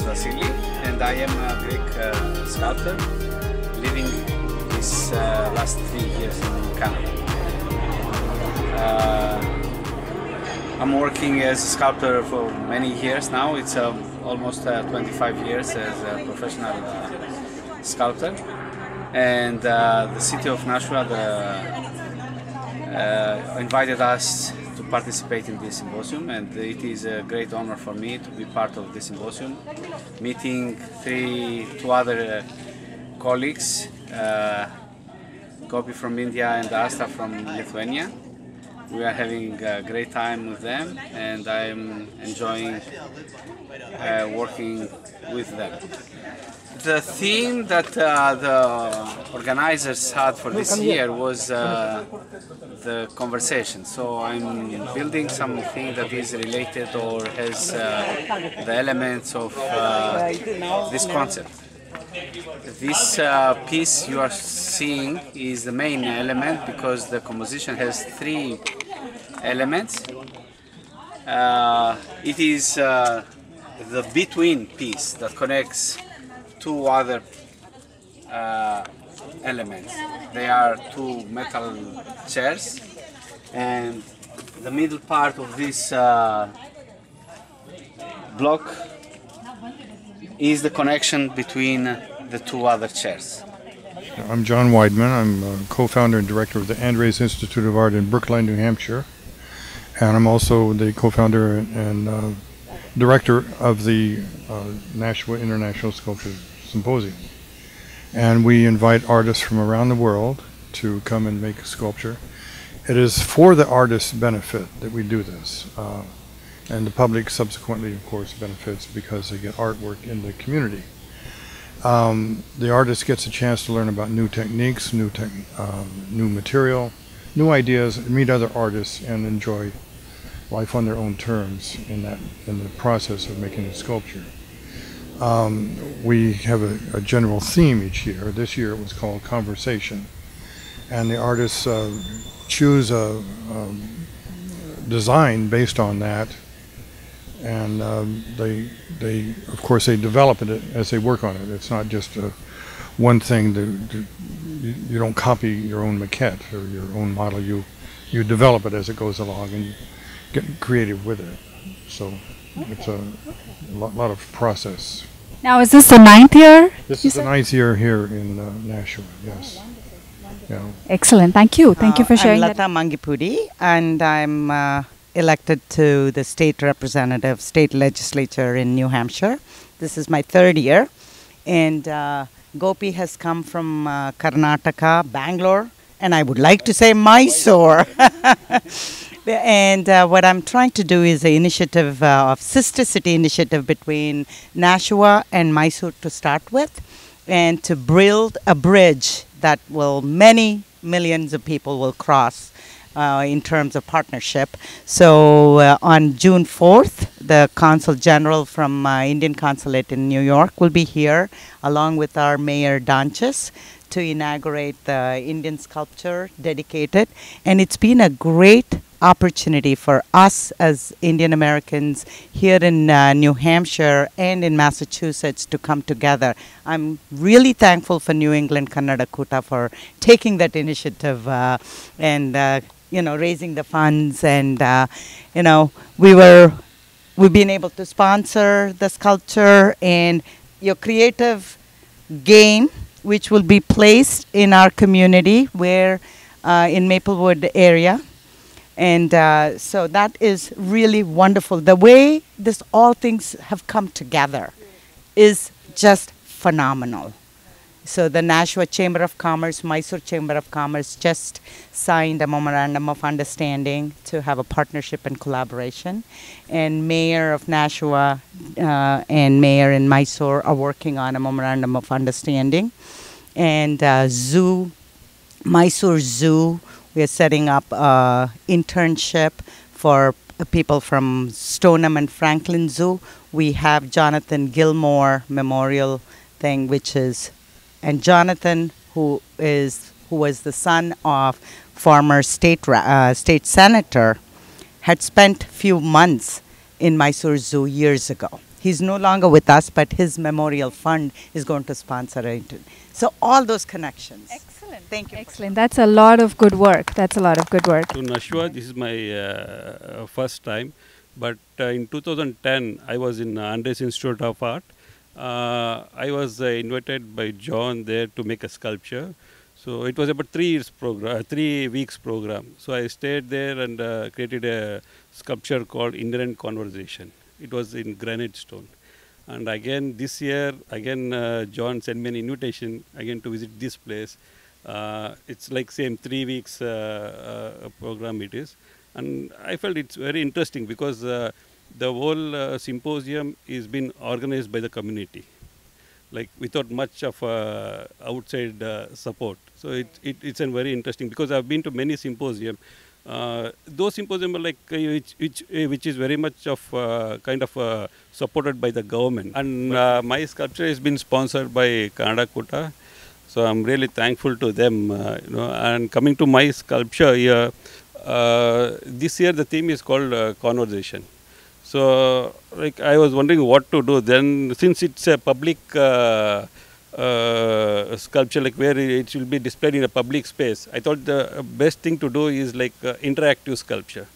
Vasilis Vasili, and I am a Greek sculptor living these last 3 years in Canada. I'm working as a sculptor for many years now. It's almost 25 years as a professional sculptor, and the city of Nashua invited us to participate in this symposium, and it is a great honor for me to be part of this symposium, meeting two other colleagues, Gopi from India and Asta from Lithuania. We are having a great time with them, and I am enjoying working with them. The theme that the organizers had for this year was the conversation. So I'm building something that is related or has the elements of this concept. This piece you are seeing is the main element, because the composition has three elements. It is the between piece that connects two other elements. They are two metal chairs, and the middle part of this block is the connection between the two other chairs. I'm John Weidman. I'm co-founder and director of the Andres Institute of Art in Brookline, New Hampshire, and I'm also the co-founder and director of the Nashua International Sculpture Symposium. And we invite artists from around the world to come and make a sculpture. It is for the artist's benefit that we do this. And the public subsequently, of course, benefits because they get artwork in the community. The artist gets a chance to learn about new techniques, new material, new ideas, meet other artists, and enjoy life on their own terms in the process of making a sculpture. We have a general theme each year. This year it was called Conversation, and the artists choose a design based on that. And they of course, they develop it as they work on it. It's not just one thing. You don't copy your own maquette or your own model. You develop it as it goes along and you get creative with it. So it's a lot of process. Now, is this the 9th year? This is the 9th year here in Nashua. Yes. Yeah. Excellent. Thank you. Thank you for sharing. I'm Latha Mangipudi, and I'm elected to the state legislature in New Hampshire. This is my third year, and Gopi has come from Karnataka, Bangalore, and I would like to say Mysore. And what I'm trying to do is an initiative of sister city initiative between Nashua and Mysore to start with, and to build a bridge that will many millions of people will cross in terms of partnership. So on June 4th, the Consul General from Indian Consulate in New York will be here, along with our Mayor Donches, to inaugurate the Indian sculpture dedicated. And it's been a great opportunity for us as Indian Americans here in New Hampshire and in Massachusetts to come together. I'm really thankful for New England Kannada Koota for taking that initiative you know, raising the funds, and you know, we've been able to sponsor the sculpture and your creative game, which will be placed in our community where in Maplewood area, and so that is really wonderful. The way this all things have come together is just phenomenal. So the Nashua Chamber of Commerce, Mysore Chamber of Commerce just signed a memorandum of understanding to have a partnership and collaboration. And Mayor of Nashua and Mayor in Mysore are working on a memorandum of understanding. And Zoo, Mysore Zoo, we are setting up an internship for people from Stoneham and Franklin Zoo. We have Jonathan Gilmore Memorial thing, which is... And Jonathan, who was the son of former state senator, had spent few months in Mysore Zoo years ago. He's no longer with us, but his memorial fund is going to sponsor it. So all those connections. Excellent. Thank you. Excellent. That's a lot of good work. That's a lot of good work. To Nashua, this is my first time. But in 2010, I was in Andres Institute of Art. I was invited by John there to make a sculpture. So it was about 3 weeks program. So I stayed there and created a sculpture called Inherent Conversation. It was in granite stone. And again this year, again John sent me an invitation again to visit this place. It's like same 3 weeks program it is. And I felt it's very interesting because the whole symposium is been organized by the community, like without much of outside support. So it's a very interesting, because I've been to many symposium. Those symposium are like which is very much of kind of supported by the government. And my sculpture has been sponsored by Kannada Koota, so I'm really thankful to them. And coming to my sculpture here, this year the theme is called Conversation. So, like, I was wondering what to do. Then, since it's a public sculpture, like where it will be displayed in a public space, I thought the best thing to do is like interactive sculpture.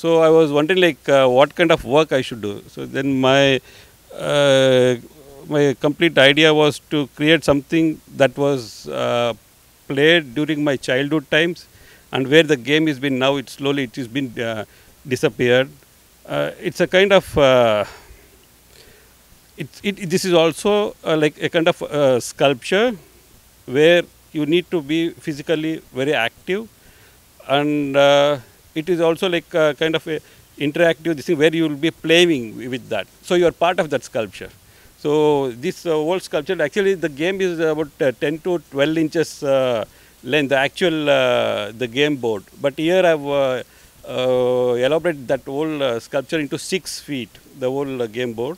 So I was wondering like what kind of work I should do. So then my complete idea was to create something that was played during my childhood times, and where the game has been now. It has been disappeared. It's a kind of this is also like a kind of sculpture where you need to be physically very active, and it is also like a kind of a interactive this thing where you will be playing with that, so you are part of that sculpture. So this whole sculpture, actually the game is about 10 to 12 inches length, the actual the game board, but here I've elaborate that whole sculpture into 6 feet, the whole game board,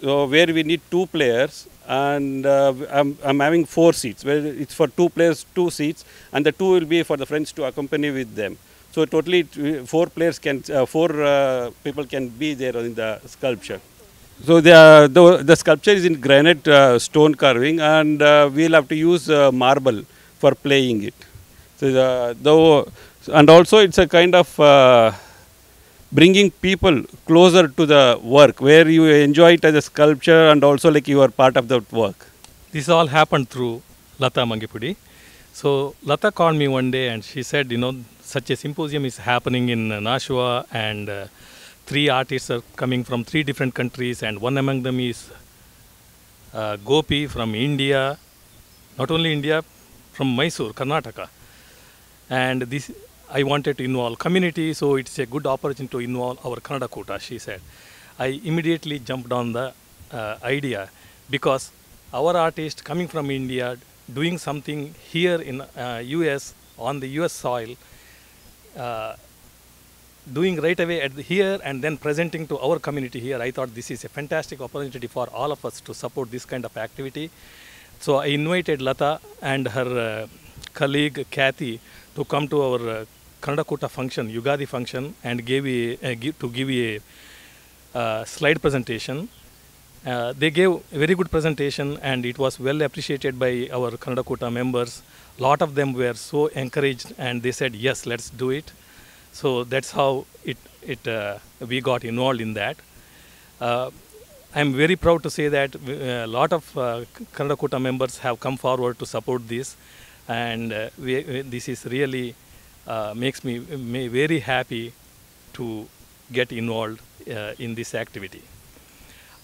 where we need 2 players, and I'm having 4 seats, where it's for 2 players, 2 seats, and the 2 will be for the friends to accompany with them. So totally 4 players can, 4 people can be there in the sculpture. So the sculpture is in granite stone carving, and we'll have to use marble for playing it. So and also it's a kind of bringing people closer to the work, where you enjoy it as a sculpture and also like you are part of that work. This all happened through Latha Mangipudi. So Latha called me one day and she said, you know, such a symposium is happening in Nashua, and 3 artists are coming from 3 different countries, and one among them is Gopi from India, not only India, from Mysore, Karnataka. And this, I wanted to involve community, so it's a good opportunity to involve our Kannada Koota, she said. I immediately jumped on the idea, because our artist coming from India, doing something here in US, on the US soil, doing right away at here and then presenting to our community here, I thought this is a fantastic opportunity for all of us to support this kind of activity. So I invited Latha and her colleague Kathy to come to our Kannada Koota function, Yugadi function, and give a slide presentation. They gave a very good presentation, and it was well appreciated by our Kannada Koota members. A lot of them were so encouraged, and they said, yes, let's do it. So that's how we got involved in that. I'm very proud to say that a lot of Kannada Koota members have come forward to support this. And this is really makes me very happy to get involved in this activity.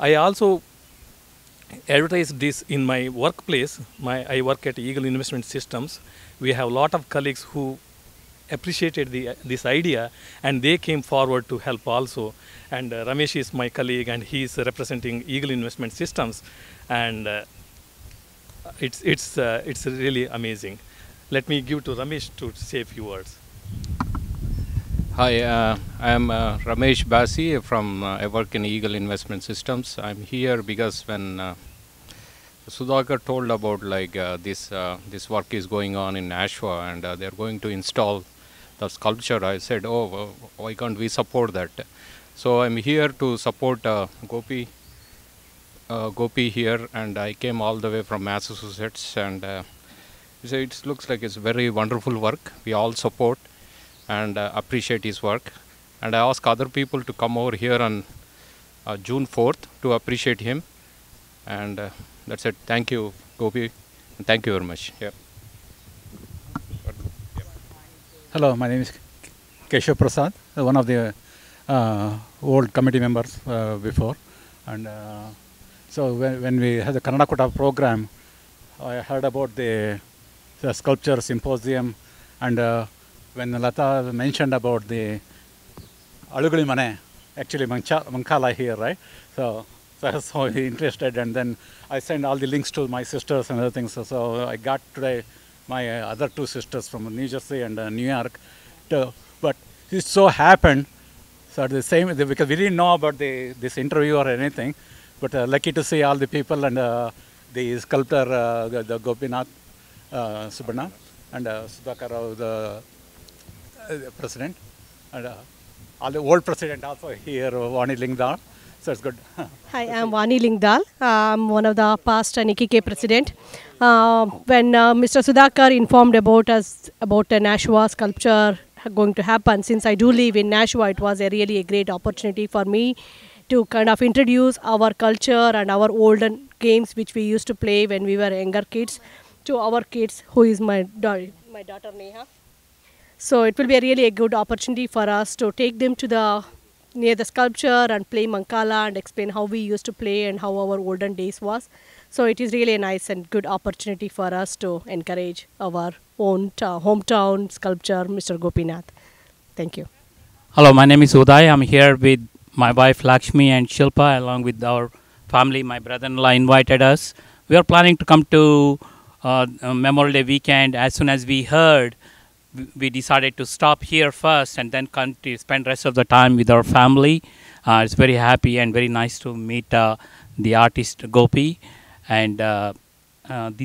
I also advertised this in my workplace. I work at Eagle Investment Systems. We have a lot of colleagues who appreciated this idea, and they came forward to help also. And Ramesh is my colleague, and he is representing Eagle Investment Systems. And it's really amazing. Let me give to Ramesh to say a few words. Hi, I am Ramesh Basi from I work in Eagle Investment Systems. I'm here because when Sudhakar told about like this work is going on in Nashua, and they're going to install the sculpture, I said, oh, why can't we support that? So I'm here to support Gopi here, and I came all the way from Massachusetts, and so it looks like it's very wonderful work. We all support and appreciate his work, and I ask other people to come over here on June 4th to appreciate him, and that's it. Thank you, Gopi, and thank you very much. Yeah. Hello, my name is Keshav Prasad, one of the old committee members before, and so when we had the Kannada Koota program, I heard about the sculpture symposium, and when Latha mentioned about the Aluguli Mane, actually Mancala here, right? So I was so interested, and then I sent all the links to my sisters and other things. So I got today my other two sisters from New Jersey and New York. But it so happened, so the same, because we didn't know about this interview or anything, but lucky to see all the people and the sculptor, the Gopinath Subbanna, and Sudhakar, the president, and all the old president also here, Vani Lingdal. So it's good. Hi, I'm Vani Lingdal. I'm one of the past NKK president. When Mr. Sudhakar informed about us about a Nashua sculpture going to happen, since I do live in Nashua, it was really a great opportunity for me to kind of introduce our culture and our olden games which we used to play when we were younger kids to our kids, who is my daughter Neha. So it will be really a good opportunity for us to take them to the near the sculpture and play Mancala and explain how we used to play and how our olden days was. So it is really a nice and good opportunity for us to encourage our own hometown sculpture, Mr. Gopinath. Thank you. Hello, my name is Uday. I'm here with my wife Lakshmi and Shilpa, along with our family. My brother-in-law invited us. We are planning to come to Memorial Day weekend. As soon as we heard, we decided to stop here first and then come to spend rest of the time with our family. It's very happy and very nice to meet the artist Gopi, and the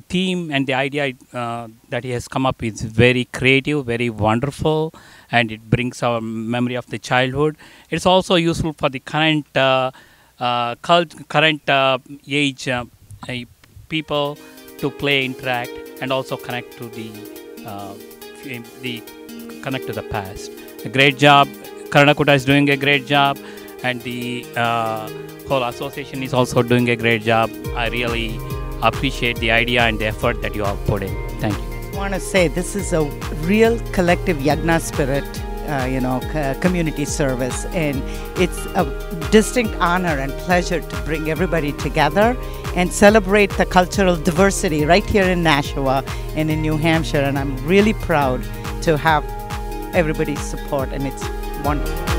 theme and the idea that he has come up is very creative, very wonderful, and it brings our memory of the childhood. It's also useful for the current age people to play, interact, and also connect to the past. A great job. Kannada Koota is doing a great job, and the whole association is also doing a great job. I really appreciate the idea and the effort that you have put in. Thank you. I want to say this is a real collective Yagna spirit, community service, and it's a distinct honor and pleasure to bring everybody together and celebrate the cultural diversity right here in Nashua and in New Hampshire, and I'm really proud to have everybody's support, and it's wonderful.